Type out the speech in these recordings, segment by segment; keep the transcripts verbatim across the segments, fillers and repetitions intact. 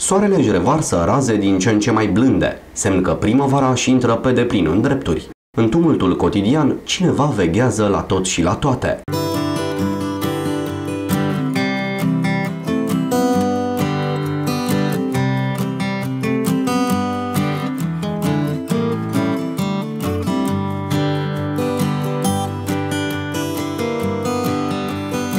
Soarele își revarsă raze din ce în ce mai blânde, semn că primăvara își intră pe deplin în drepturi. În tumultul cotidian, cineva veghează la tot și la toate.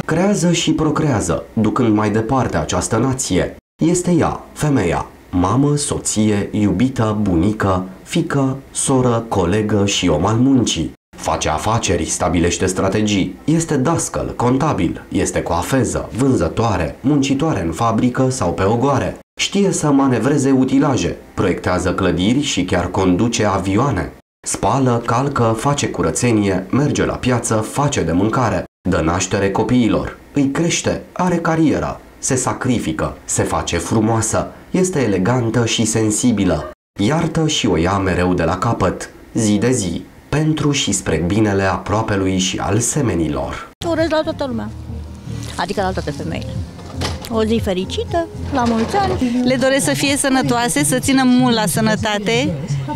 Creează și procrează, ducând mai departe această nație. Este ea, femeia, mamă, soție, iubită, bunică, fiică, soră, colegă și om al muncii. Face afaceri, stabilește strategii, este dascăl, contabil, este coafeză, vânzătoare, muncitoare în fabrică sau pe ogoare. Știe să manevreze utilaje, proiectează clădiri și chiar conduce avioane. Spală, calcă, face curățenie, merge la piață, face de mâncare, dă naștere copiilor, îi crește, are carieră, se sacrifică, se face frumoasă, este elegantă și sensibilă. Iartă și o ia mereu de la capăt, zi de zi, pentru și spre binele aproapelui și al semenilor. Urez la toată lumea, adică la toate femeile. O zi fericită, la mulți ani. Le doresc să fie sănătoase, să țină mult la sănătate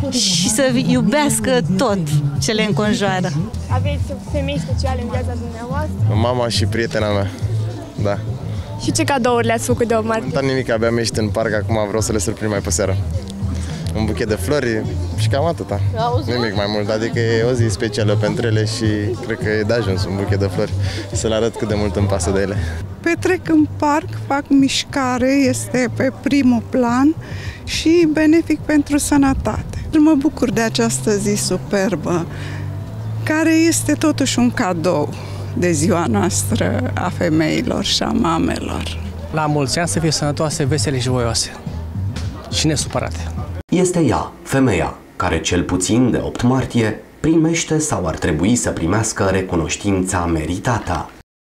și să iubească tot ce le înconjoară. Aveți femei speciale în viața dumneavoastră? Mama și prietena mea, da. Și ce cadouri le-ați făcut de o mare? N-am nimic, abia am ieșit în parc, acum vreau să le surprind mai pe seară. Un buchet de flori și cam atâta, nimic mai mult, adică e o zi specială pentru ele și cred că e de ajuns un buchet de flori, să le arăt cât de mult îmi pasă de ele. Petrec în parc, fac mișcare, este pe primul plan și benefic pentru sănătate. Mă bucur de această zi superbă, care este totuși un cadou de ziua noastră a femeilor și a mamelor. La mulți ani să fie sănătoase, vesele și voioase și nesupărate. Este ea, femeia, care cel puțin de opt martie primește sau ar trebui să primească recunoștința meritată.